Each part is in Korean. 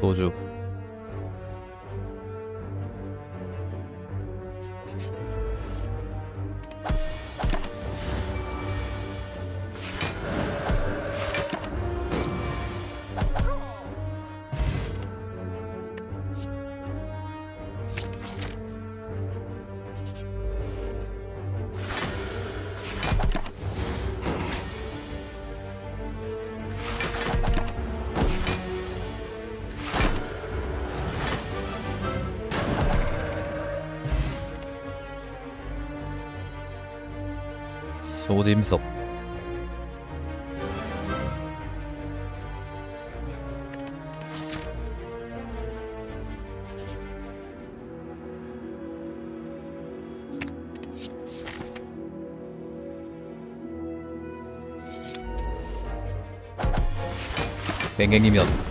도주. 너무 재밌어. 뱅갱이면.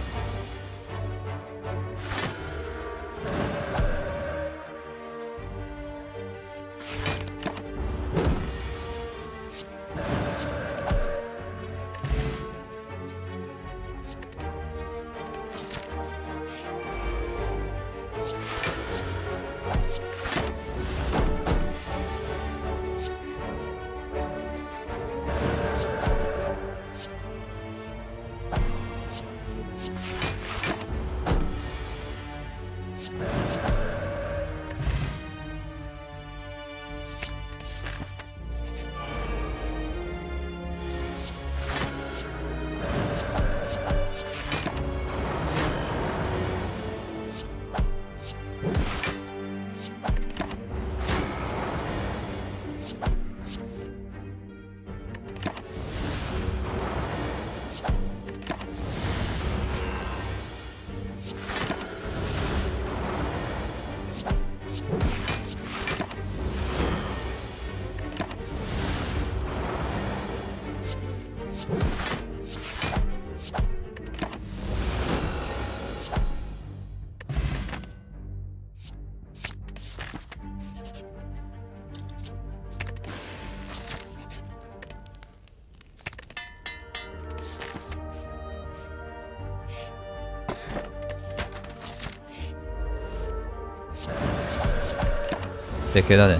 내 계단에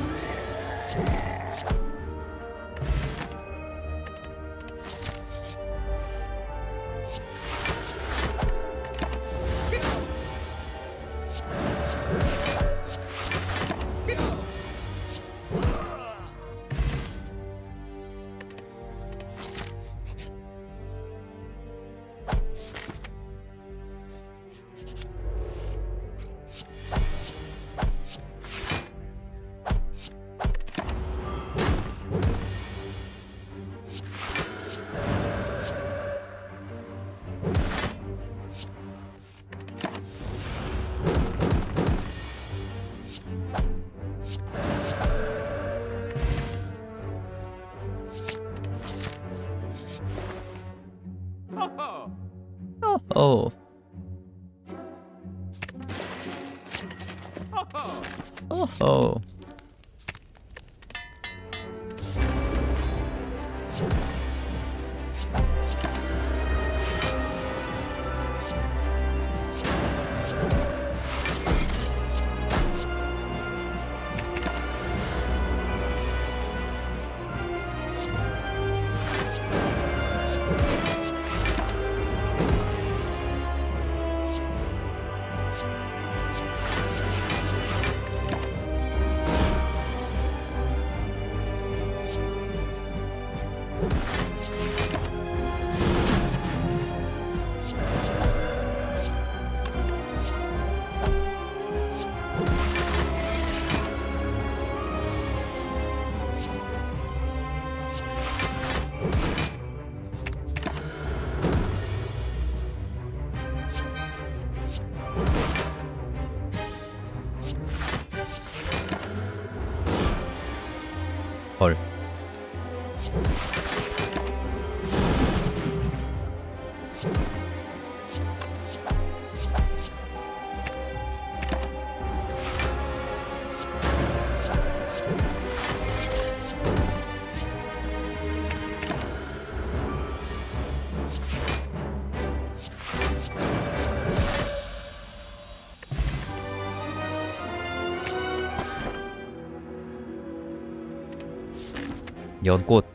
연꽃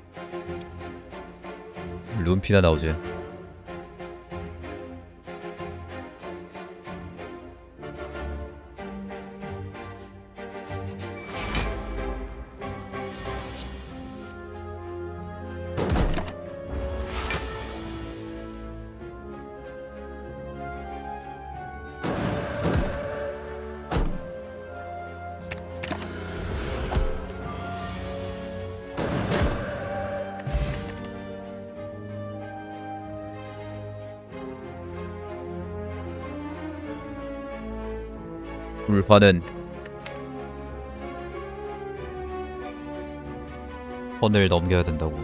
룬피나 나오지. 불화는 선을 넘겨야 된다고.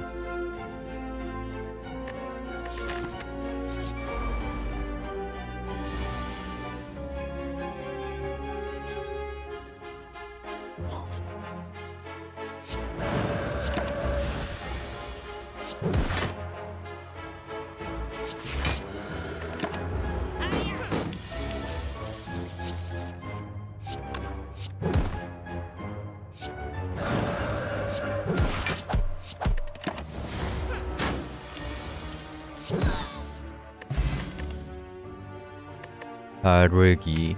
다루기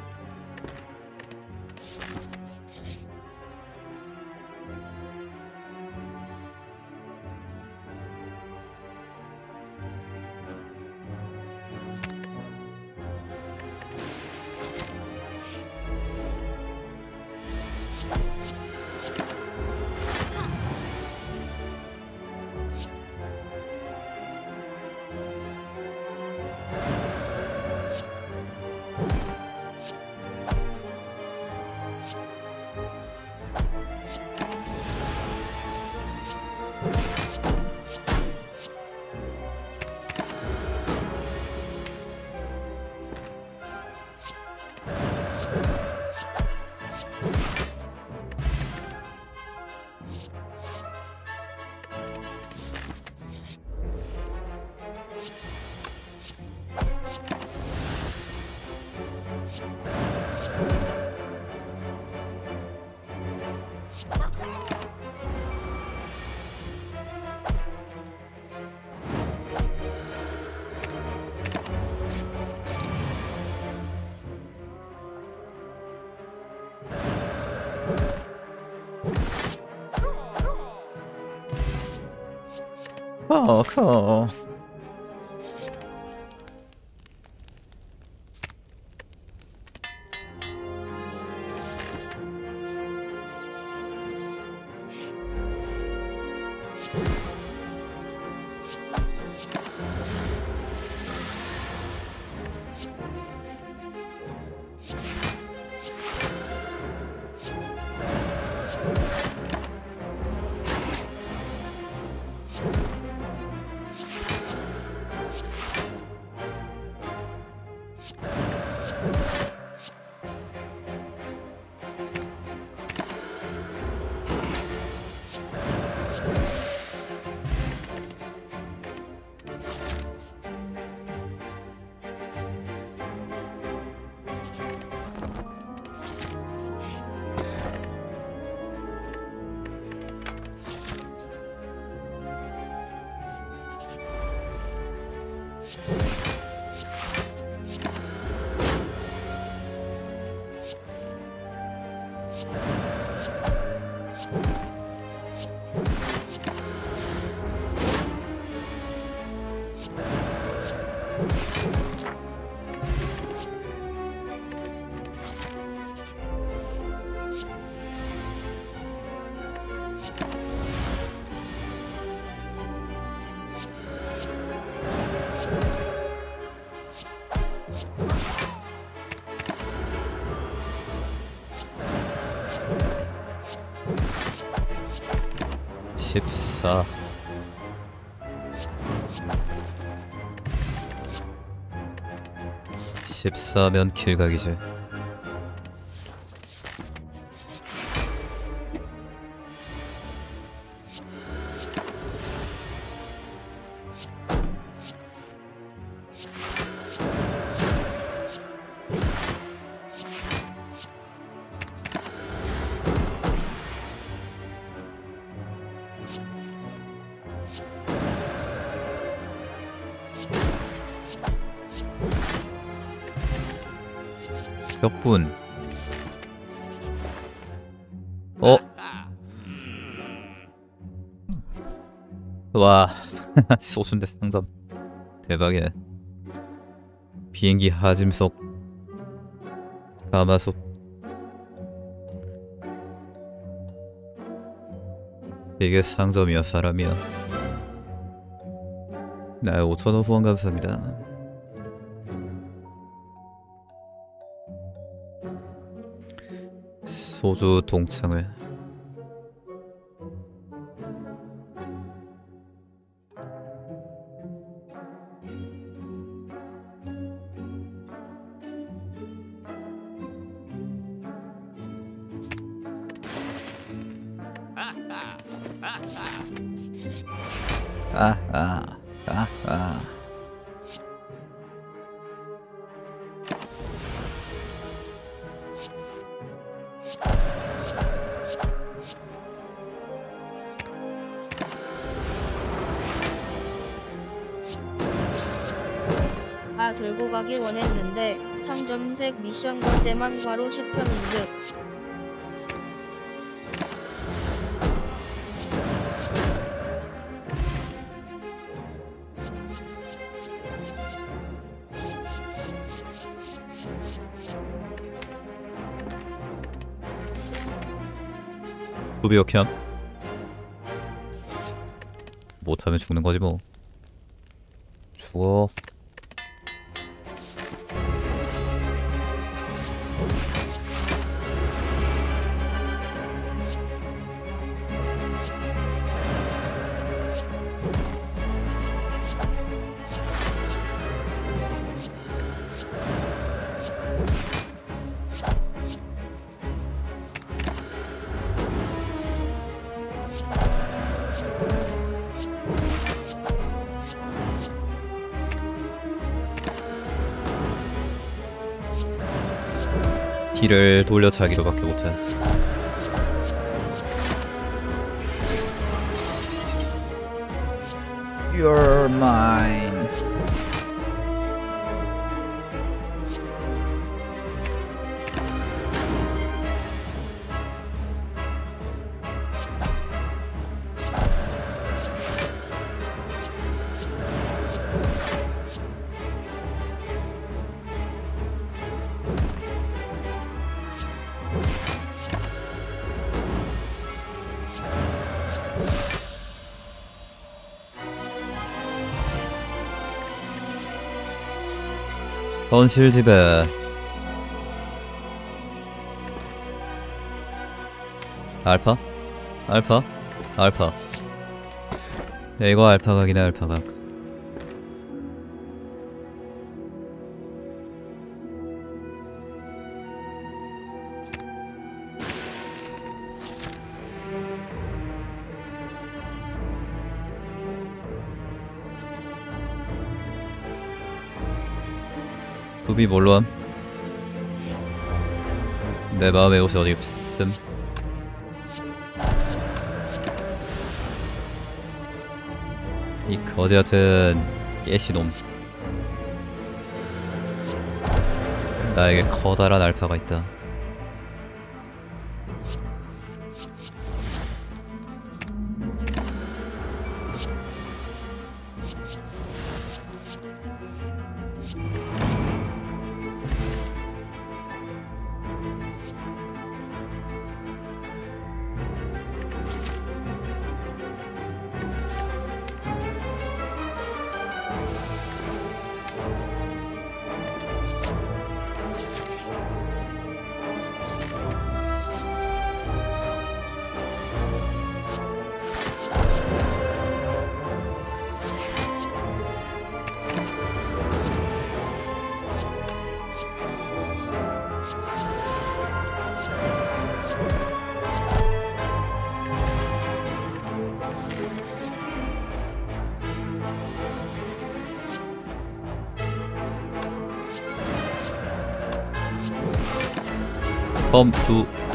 Oh, cool. 십사면 길각이지. 몇 분? 어? 와 소순대 상점 대박이네. 비행기 하짐석 가마솥 이게 상점이야 사람이야. 나 5,000원 후원 감사합니다. 소주 동창회 들고 가길 원했는데 상점색 미션 걸 때만 바로 10편 이득. 부비어캠 못하면 죽는 거지 뭐. 죽어. 길을 돌려차기로 밖에 못해. You're mine. 현실지배 알파? 알파? 알파 네, 이거 알파각이네. 알파각 굽이 뭘로 함? 내 마음의 옷이 어디 없음. 이 거지 같은 깨시놈. 나에게 커다란 알파가 있다.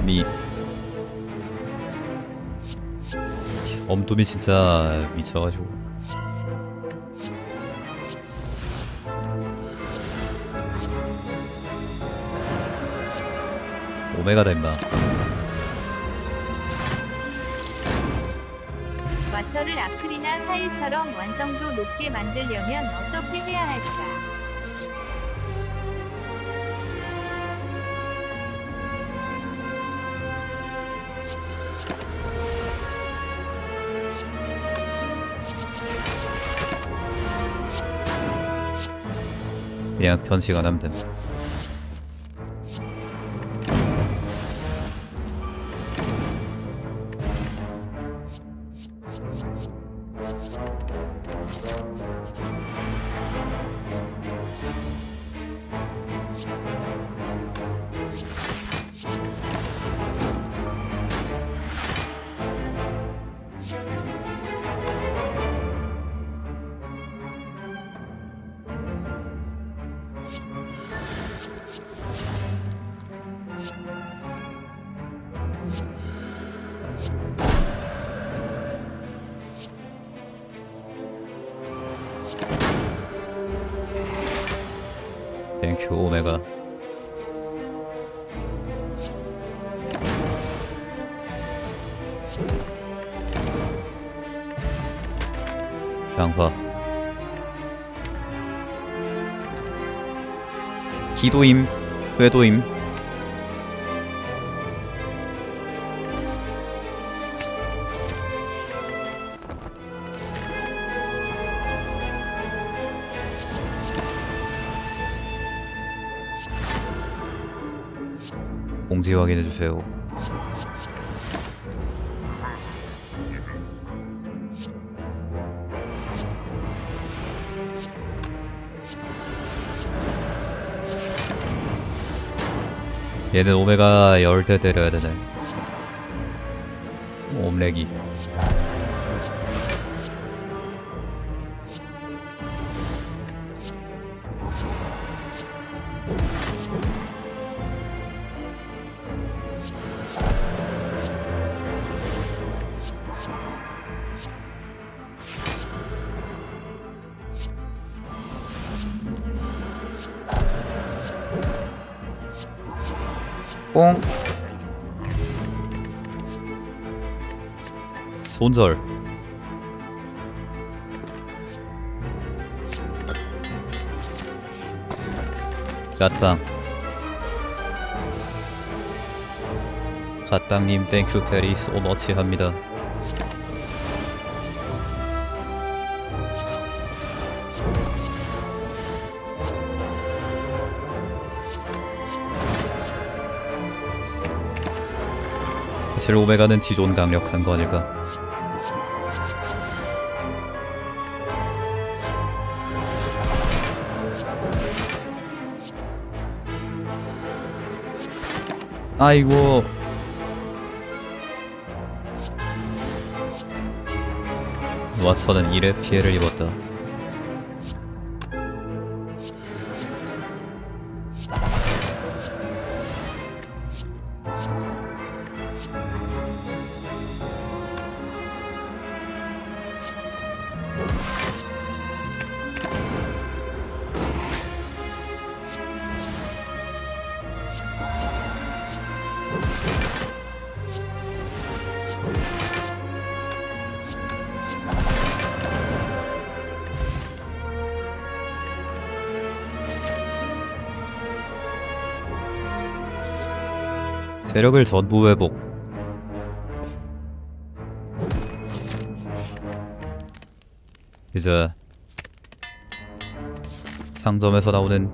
엄두미. 엄두미 진짜 미쳐가지고. 오메가 된다. 와철을 아크릴이나 사일처럼 완성도 높게 만들려면 어떻게 해야 할까? 그냥 변식 안 하면 된다. 땡큐 오메가. 양파. 기도임, 회도임. 공지 확인해주세요. 얘는 오메가 10대 때려야 되네. 옴레기. 뽕. 손절. 갓땅. 갓땅님 땡큐 페리스 오머치 합니다. 사실 오메가는 지존 강력한 거 아닐까? 아이고. 와처는 이래 피해를 입었다. 세력을 전부 회복. 이제 상점에서 나오는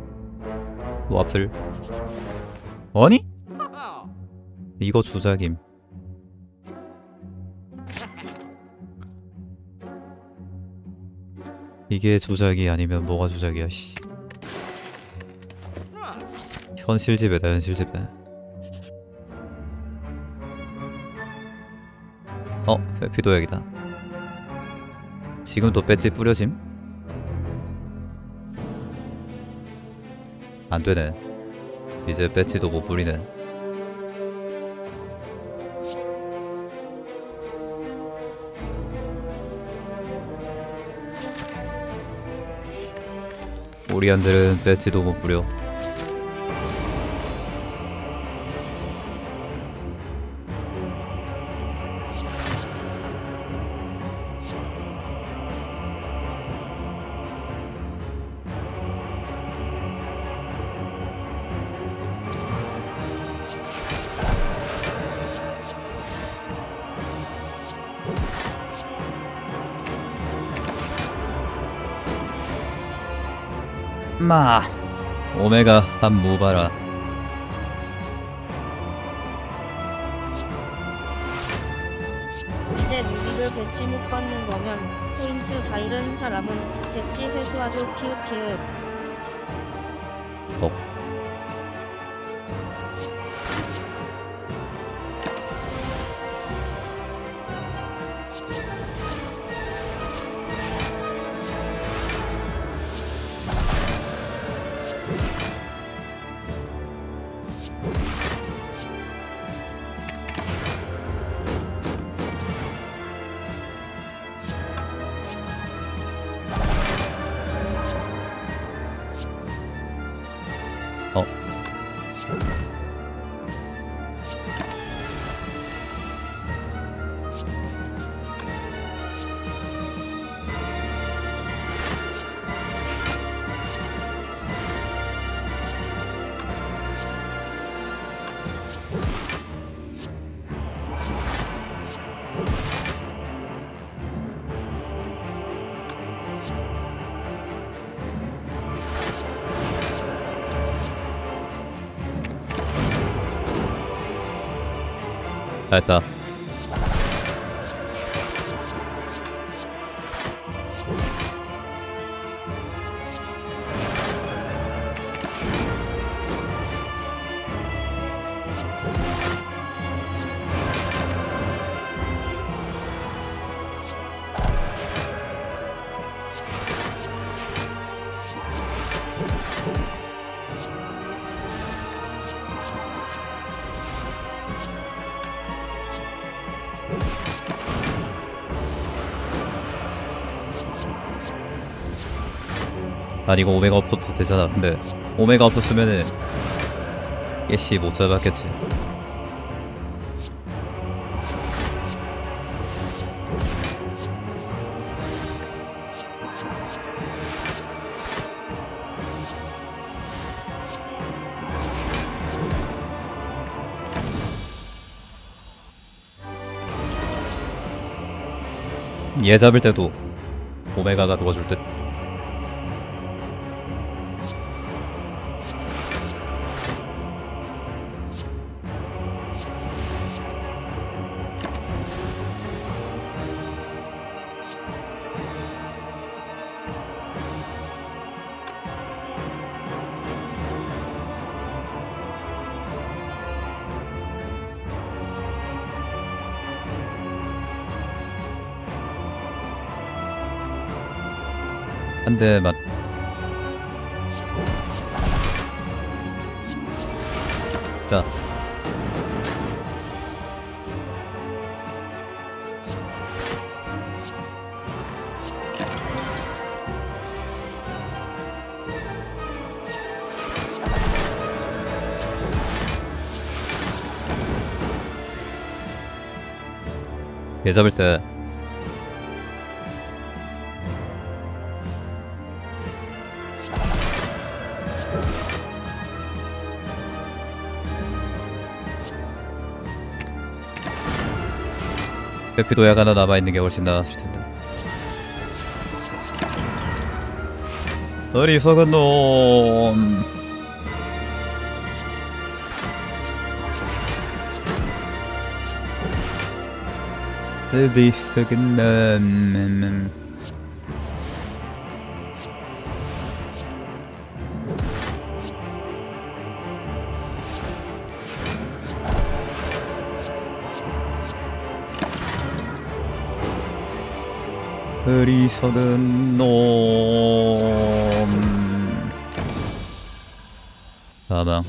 와플. 아니? 이거 주작임. 이게 주작이 아니면 뭐가 주작이야, 씨. 현실 지배다, 현실 지배. 어, 회피도약이다. 지금 또 배지 뿌려짐? 안 되네. 이제 배지도 못 뿌리네. 우리 안들은 배지도 못 뿌려. まあおめえが反無腹。이제 무기를 배지 못 받는 거면 포인트 다 잃은 사람은 배지 회수하죠. 키읔키읔. 어. 됐다. 아니 이거 오메가 없어도 되잖아. 근데 오메가 없었으면은 예시 못 잡았겠지. 얘 잡을 때도 오메가가 도와줄 듯. 근데 막 자. 얘 잡을 때 그래도 약 하나 남아있는 게 훨씬 나았을 텐데. 어리석은 놈. 어리석은 놈. 어리석은 놈. 사망.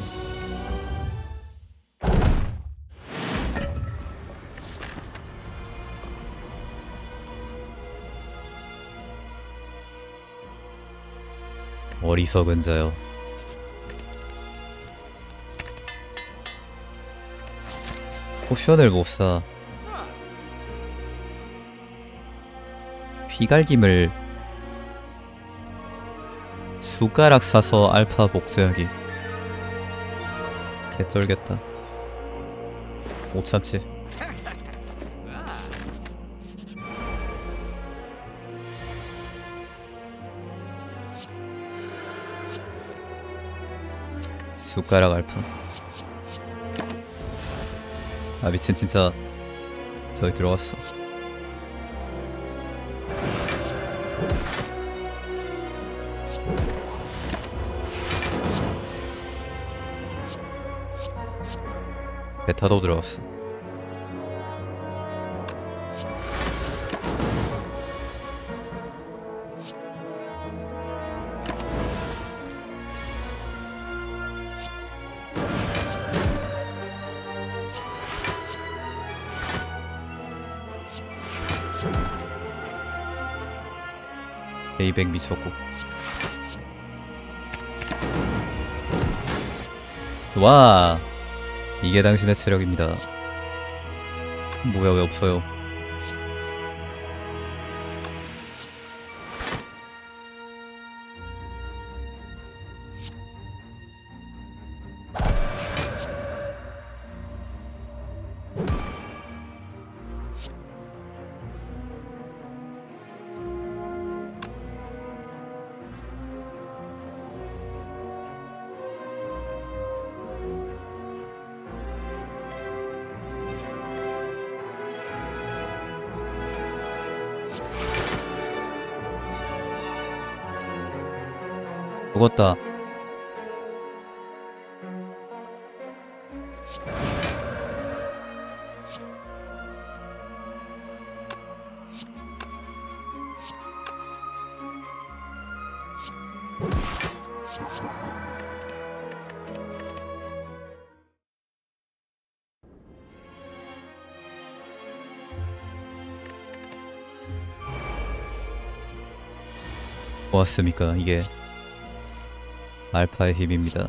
어리석은 자여. 포션을 못 사. 비갈김을 숟가락 사서 알파 복제하기. 개쩔겠다. 못 참지. 숟가락 알파. 아 미친, 진짜 저기 들어갔어. 배 타도 들어갔어. A200 미쳤고. 와, 이게 당신의 체력입니다. 뭐야, 왜 없어요? 죽었다. 보았습니까? 이게 알파의 힘입니다.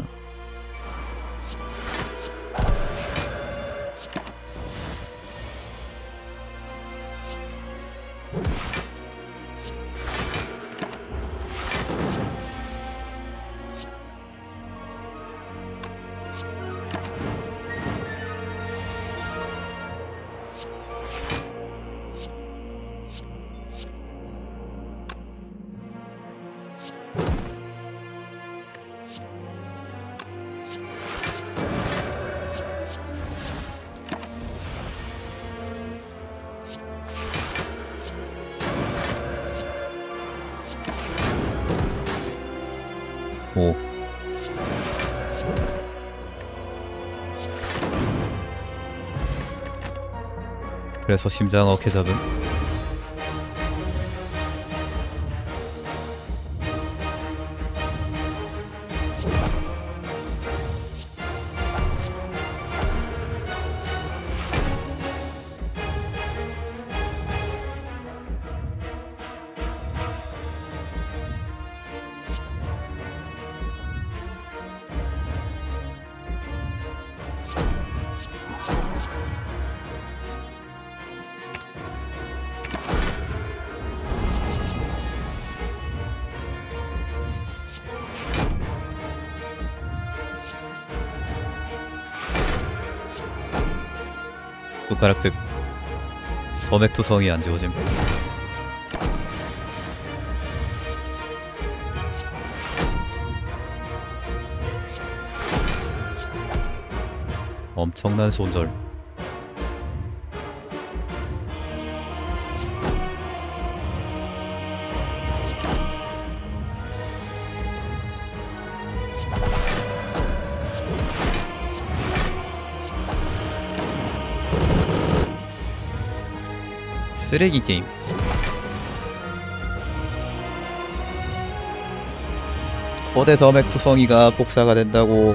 오. 그래서 심장 어깨 잡음. 숟가락 득. 점액투성이 안 지워짐. 엄청난 손절. 쓰레기 게임. 거대 점액 투성이가 복사가 된다고.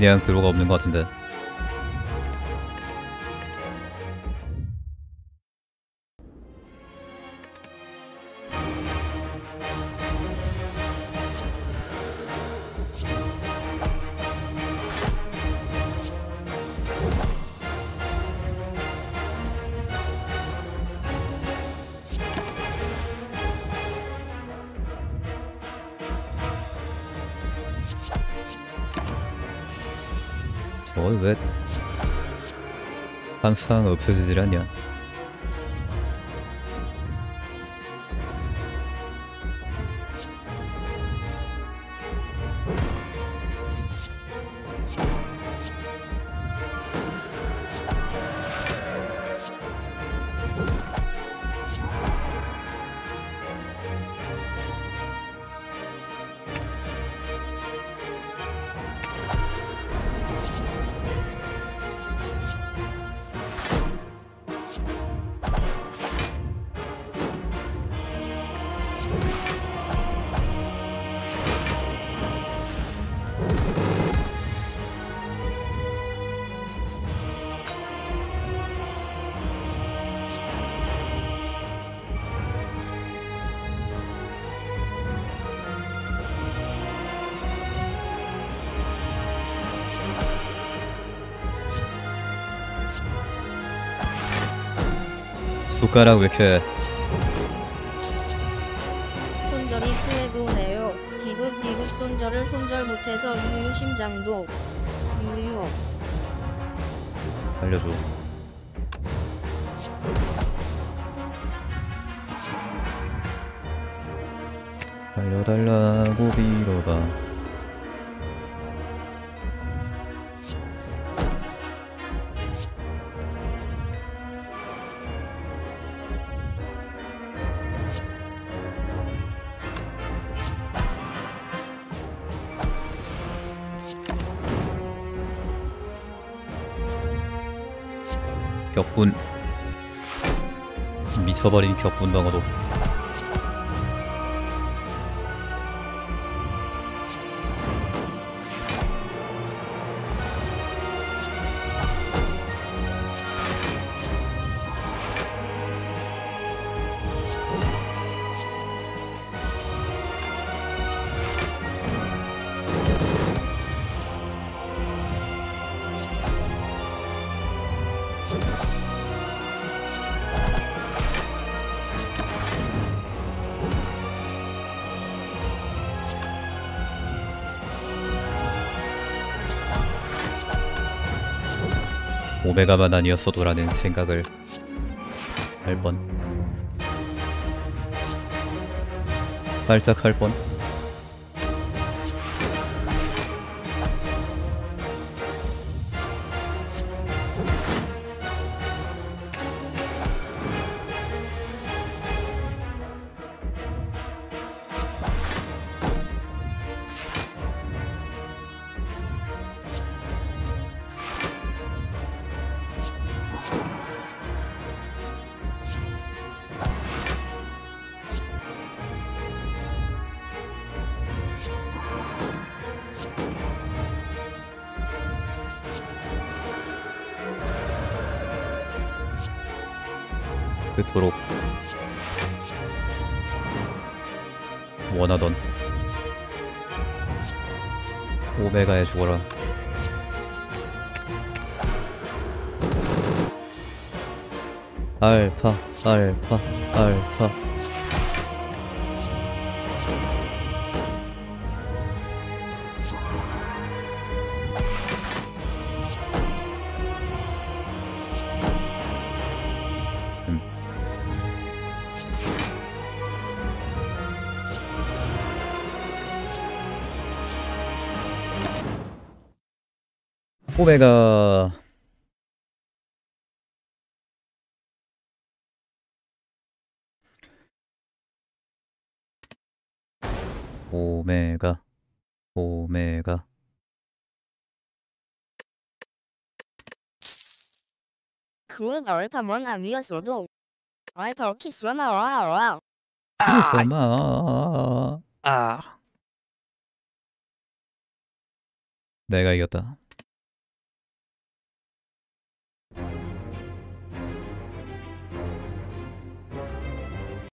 그냥 들어가 없는 것 같은데. 저걸 왜 항상 없어지질 않냐. 손가락 왜 이렇게 손절이 쎄고네요. 디귿디귿 손절을 손절 못해서 유유 심장도 유유 알려줘. 알려달라고 빌어봐. 격분 미쳐버린 격분 방어도 오메가만 아니었어도라는 생각을 할뻔 살짝 할뻔. 그토록 원하던 오메가에 죽어라. 알파 알파 알파 오메가 오메가 오메가 그런 알파 뭔가 미웠어도 알파 키스마 와와 키스마 아 내가 이겼다.